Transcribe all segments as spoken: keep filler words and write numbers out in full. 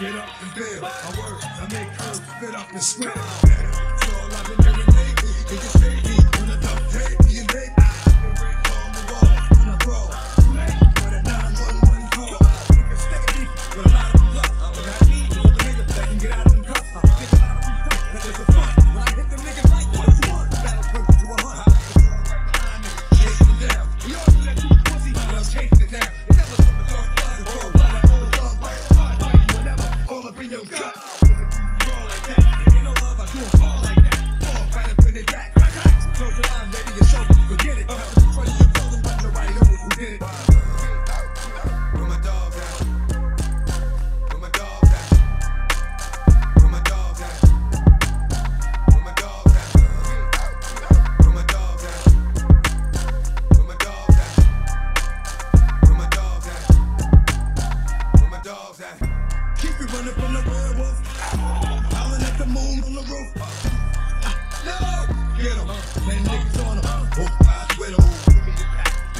Get up and build. My words, I make curves, spit up and sweat. That's all I've been doing lately. They just take me on a dump day. Me and baby, I've been right on the wall. On a roll, late for the nine one one call. You can stick me with a lot of luck. But I need all the niggas that can get out of them cuffs. I get out of them cuffs, that is a fun. When I hit them niggas like what you want, that'll bring you to a hunt. I know, chase me down. We all do that to the pussy, but I'll chase it down. It never took a dark blood, it's all blood. Bring your gut. Roll like that. Ain't no love, I do a fall like that. Fall right up in the back. Close your eyes, baby, your shoulder, you forget it. Up in front of your soul and watch your right over who did it. Where my dog at? Where my dog at? Where my dog at? Where my dog at? Where my dog at? Where my dog at? Where my dog at? Where my dog at? Keep me running from the werewolf. Howling at the moon on the roof. No! Get him. Lay niggas on him. Both eyes with him.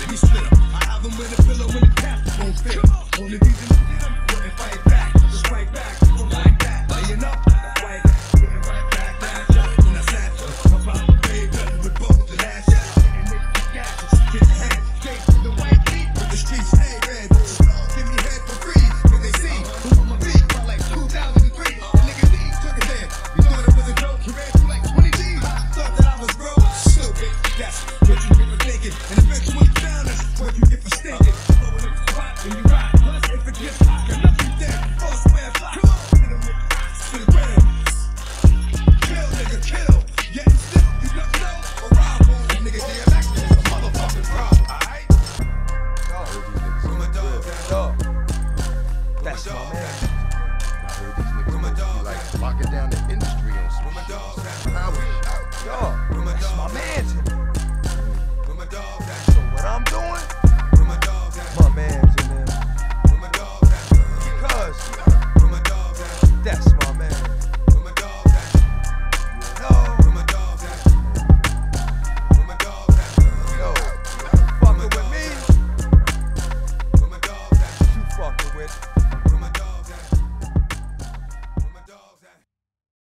Let me split him. I have him with a pillow in the cap. Won't fit. Only reason to get him. Wouldn't fight back. Just fight back. From like that. Laying up. Right back. Getting right back. Last shot. When I sat you. My father paid better with both the last shot. And make the gashes. Get the head. Straight to the white feet. With the streets. Hey, red. Give me head for free. Cause they see. That's my man. I heard these niggas be like locking down the industry on some shit. Yo, that's my man to me. So what I'm doing, my man's in there. Because that's my man. You know. Yo, you fucking with me? You fucking with